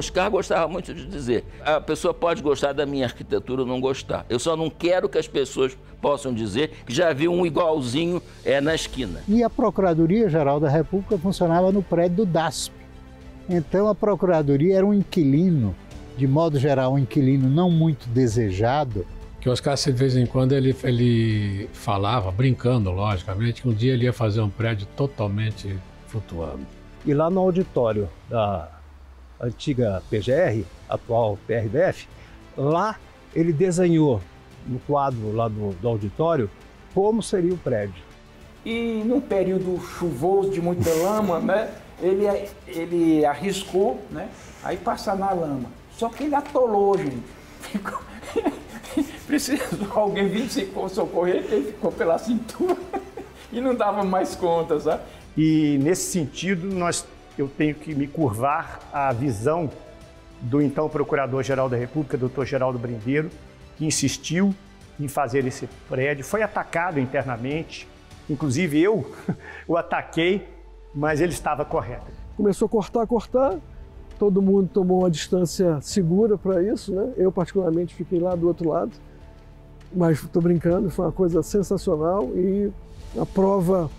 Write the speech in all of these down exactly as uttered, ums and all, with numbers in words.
Oscar gostava muito de dizer, a pessoa pode gostar da minha arquitetura ou não gostar. Eu só não quero que as pessoas possam dizer que já viu um igualzinho é, na esquina. E a Procuradoria-Geral da República funcionava no prédio do D A S P. Então a Procuradoria era um inquilino, de modo geral, um inquilino não muito desejado. Que o Oscar, de vez em quando, ele, ele falava, brincando, logicamente, que um dia ele ia fazer um prédio totalmente flutuando. E lá no auditório da antiga P G R, atual P R D F, lá ele desenhou, no quadro lá do, do auditório, como seria o prédio. E num período chuvoso, de muita lama, né, ele, ele arriscou, né, aí passar na lama. Só que ele atolou, gente. Ficou... Precisou alguém vir socorrer, ele ficou pela cintura e não dava mais conta, sabe? E nesse sentido, nós, eu tenho que me curvar à visão do então Procurador-Geral da República, doutor Geraldo Brindeiro, que insistiu em fazer esse prédio, foi atacado internamente, inclusive eu o ataquei, mas ele estava correto. Começou a cortar, cortar. Todo mundo tomou uma distância segura para isso, né? Eu, particularmente, fiquei lá do outro lado, mas estou brincando, foi uma coisa sensacional e a prova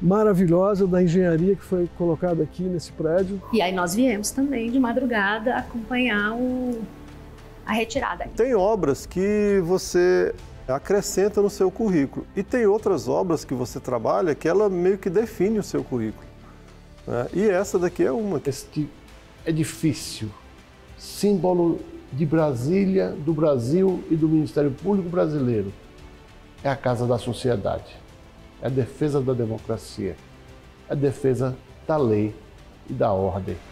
maravilhosa da engenharia que foi colocada aqui nesse prédio. E aí nós viemos também, de madrugada, acompanhar o... a retirada. Tem obras que você acrescenta no seu currículo e tem outras obras que você trabalha que ela meio que define o seu currículo, né? E essa daqui é uma. Este... edifício, símbolo de Brasília, do Brasil e do Ministério Público Brasileiro. É a casa da sociedade, é a defesa da democracia, é a defesa da lei e da ordem.